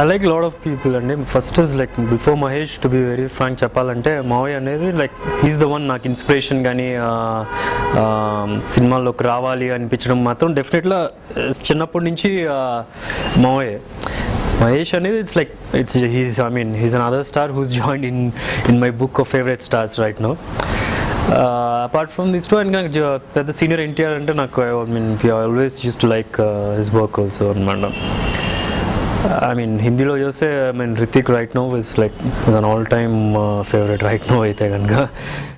I like a lot of people and first is like before Mahesh, to be very frank cheppalante Mohaneri like he's the one nak inspiration gani cinema lok raavali anipichadam matram definitely chinnappudu nunchi Mahesh Anil, it's like he's another star who's joined in my book of favorite stars right now. Apart from these two, and the senior NTR and I always used to like his work also. Hindi lo chose. Hrithik right now is like an all-time favorite right now.